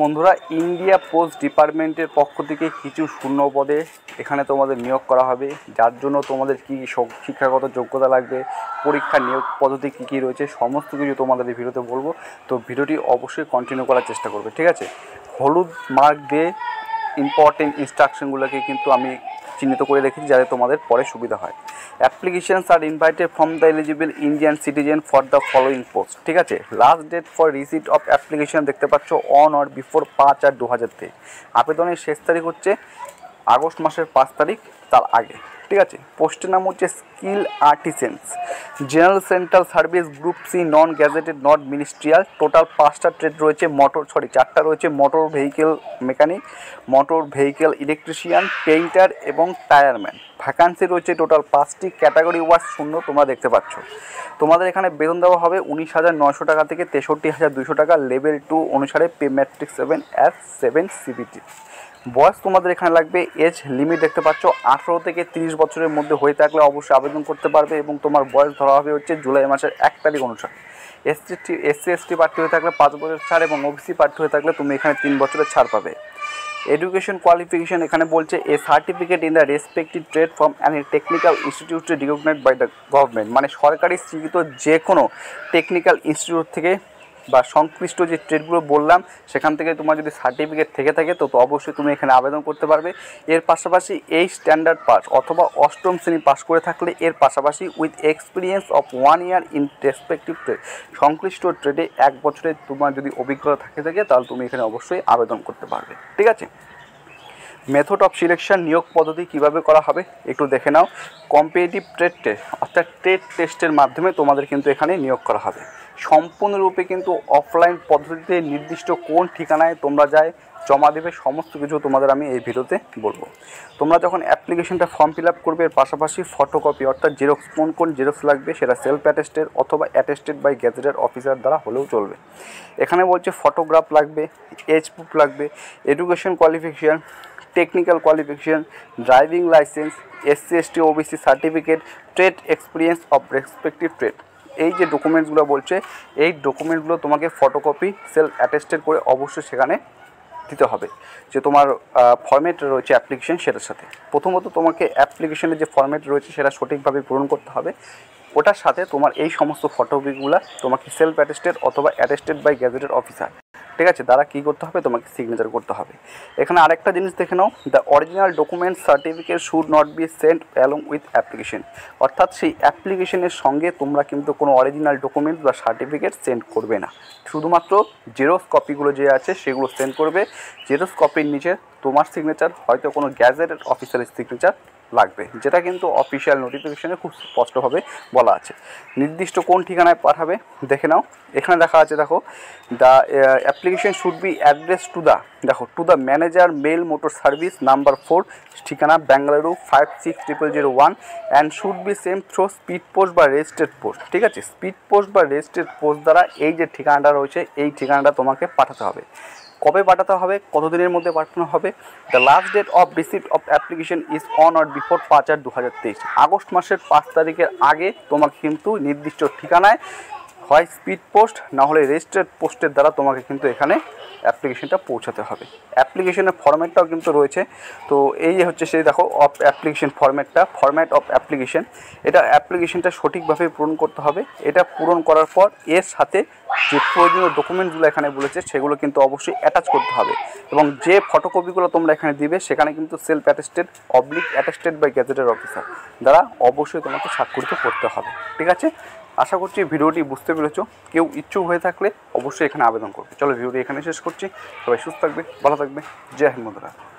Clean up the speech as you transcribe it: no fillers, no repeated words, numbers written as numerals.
বন্ধুরা India post ডিপার্টমেন্টের পক্ষ থেকে কিছু শূন্য পদে এখানে তোমাদের নিয়োগ করা হবে, যার জন্য তোমাদের কী শিক্ষাগত যোগ্যতা লাগবে, পরীক্ষা নিয়োগ পদ্ধতি কী কী রয়েছে, সমস্ত কিছু তোমাদের এই ভিডিওতে বলবো। তো ভিডিওটি অবশ্যই কন্টিনিউ করার চেষ্টা করবে, ঠিক আছে। হলুদ মার্ক দিয়ে ইম্পর্টেন্ট ইনস্ট্রাকশনগুলোকে কিন্তু আমি চিহ্নিত করে রেখেছি যাতে তোমাদের পরে সুবিধা হয়। Applications are invited from the eligible Indian citizen for the following post, ঠিক আছে। Last date for receipt of application দেখতে পাচ্ছ অন অর বিফোর 5/4/2023। আবেদনের শেষ তারিখ হচ্ছে আগস্ট মাসের 5 তারিখ, তার আগে, ঠিক আছে। পোস্টের নাম হচ্ছে skill artisans general central service group C non gazetted not ministerial. Total 5টা ট্রেড রয়েছে, 4টা রয়েছে: motor vehicle mechanic, motor vehicle electrician, painter এবং টায়ারম্যান। ভ্যাকান্সি রয়েছে টোটাল 5টি, ক্যাটাগরি ওয়াইজ শূন্য তোমরা দেখতে পাচ্ছ। তোমাদের এখানে বেতন দেওয়া হবে 19,900 টাকা থেকে 63,200 টাকা, লেভেল 2 অনুসারে, পে ম্যাট্রিক্স 7 as 7 সিবিটি। বয়স তোমাদের এখানে লাগবে, এজ লিমিট দেখতে পাচ্ছ 18 থেকে 30 বছরের মধ্যে হয়ে থাকলে অবশ্যই আবেদন করতে পারবে এবং তোমার বয়স ধরা হবে হচ্ছে জুলাই মাসের 1 তারিখ অনুসারে। এসসি এসটি প্রার্থী হয়ে থাকলে 5 বছরের ছাড় এবং ওবিসি প্রার্থী হয়ে থাকলে তুমি এখানে 3 বছরের ছাড় পাবে। এডুকেশন কোয়ালিফিকেশন এখানে বলছে a certificate in the respective trade from and technical institute recognised by the government, মানে সরকারি স্বীকৃত যে কোনো টেকনিক্যাল ইনস্টিটিউট থেকে বা সংশ্লিষ্ট যে ট্রেডগুলো বললাম সেখান থেকে তোমার যদি সার্টিফিকেট থেকে থাকে তো অবশ্যই তুমি এখানে আবেদন করতে পারবে। এর পাশাপাশি এই স্ট্যান্ডার্ড পাস অথবা 8ম শ্রেণী পাস করে থাকলে এর পাশাপাশি with experience of 1 year in respective trade, সংশ্লিষ্ট ট্রেডে 1 বছরে তোমার যদি অভিজ্ঞতা থাকে তাহলে তুমি এখানে অবশ্যই আবেদন করতে পারবে, ঠিক আছে। মেথড অফ সিলেকশন, নিয়োগ পদ্ধতি কীভাবে করা হবে একটু দেখে নাও। কম্পিটিটিভ ট্রেড টেস্ট অর্থাৎ ট্রেড টেস্টের মাধ্যমে তোমাদের কিন্তু এখানে নিয়োগ করা হবে সম্পূর্ণরূপে কিন্তু অফলাইন পদ্ধতিতে। নির্দিষ্ট কোন ঠিকানায় তোমরা যায় জমা দেবে সমস্ত কিছু তোমাদের আমি এই ভিডিওতে বলবো। তোমরা যখন অ্যাপ্লিকেশনটা ফর্ম ফিল আপ করবে এর পাশাপাশি ফটোকপি অর্থাৎ জেরক্স, কোন জেরক্স লাগবে সেটা সেলফ অ্যাটেস্টেড অথবা অ্যাটেস্টেড বাই গেজেটেড অফিসার দ্বারা হলেও চলবে। এখানে বলছে ফটোগ্রাফ লাগবে, এজ প্রুফ লাগবে, education qualification, technical qualification, driving licence, SC ST OBC certificate, trade experience of respective trade. এই যে ডকুমেন্টসগুলো বলছে এই ডকুমেন্টগুলো তোমাকে ফটোকপি সেলফ অ্যাটেস্টেড করে অবশ্যই সেখানে দিতে হবে, যে তোমার ফর্ম্যাট রয়েছে অ্যাপ্লিকেশন সেটার সাথে। প্রথমত তোমাকে অ্যাপ্লিকেশনের যে ফর্ম্যাট রয়েছে সেটা সঠিকভাবে পূরণ করতে হবে, ওটার সাথে তোমার এই সমস্ত ফটোকপিগুলো তোমাকে সেলফ অ্যাটেস্টেড অথবা অ্যাটেস্টেড বাই গেজেটেড অফিসার, ঠিক আছে, দ্বারা কী করতে হবে তোমাকে সিগনেচার করতে হবে। এখানে আরেকটা জিনিস দেখে নাও, the original document certificate should not be sent along with application, অর্থাৎ সেই অ্যাপ্লিকেশনের সঙ্গে তোমরা কিন্তু কোনো অরিজিনাল ডকুমেন্ট বা সার্টিফিকেট সেন্ড করবে না, শুধুমাত্র জেরক্স কপিগুলো যে আছে সেগুলো সেন্ড করবে। জেরক্স কপির নিচে তোমার সিগনেচার, হয়তো কোনো গ্যাজেটেড অফিসারের সিগনেচার লাগবে, যেটা কিন্তু অফিসিয়াল নোটিফিকেশনে খুব স্পষ্টভাবে বলা আছে। নির্দিষ্ট কোন ঠিকানায় পাঠাবে দেখে নাও, এখানে দেখা আছে, দেখো the application should be address to the, দেখো to the manager mail motor service number 4, ঠিকানা Bengaluru 560001 and should be same through speed post বা রেজিস্টার্ড পোস্ট, ঠিক আছে। স্পিড পোস্ট বা রেজিস্টার্ড পোস্ট দ্বারা এই যে ঠিকানাটা রয়েছে এই ঠিকানাটা তোমাকে পাঠাতে হবে। কবে পাঠাতে হবে, কতদিনের মধ্যে পাঠানো হবে? The last date of receipt of application is on or before 5/4/2023। August মাসের 5 তারিখের আগে তোমাকে কিন্তু নির্দিষ্ট ঠিকানায় হয় স্পিড পোস্ট না হলে রেজিস্টার্ড পোস্টের দ্বারা তোমাকে কিন্তু এখানে অ্যাপ্লিকেশনটা পৌঁছাতে হবে। অ্যাপ্লিকেশনের ফর্ম্যাটটাও কিন্তু রয়েছে, তো এই হচ্ছে সেই দেখো অফ অ্যাপ্লিকেশন ফর্ম্যাটটা, ফর্ম্যাট অফ অ্যাপ্লিকেশন। এটা অ্যাপ্লিকেশনটা সঠিকভাবে পূরণ করতে হবে। এটা পূরণ করার পর এর সাথে যে প্রয়োজনীয় ডকুমেন্টগুলো এখানে বলেছে সেগুলো কিন্তু অবশ্যই অ্যাটাচ করতে হবে এবং যে ফটোকপিগুলো তোমরা এখানে দিবে সেখানে কিন্তু self attested oblique attested by gazetted officer দ্বারা অবশ্যই তোমাকে স্বাক্ষরিত করতে হবে, ঠিক আছে। আশা করছি ভিডিওটি বুঝতে পেরেছো। কেউ ইচ্ছুক হয়ে থাকলে অবশ্যই এখানে আবেদন করবে। চলো ভিডিওটি এখানে শেষ করছি, সবাই সুস্থ থাকবে, ভালো থাকবে, জয় হিন্দ বন্ধুরা।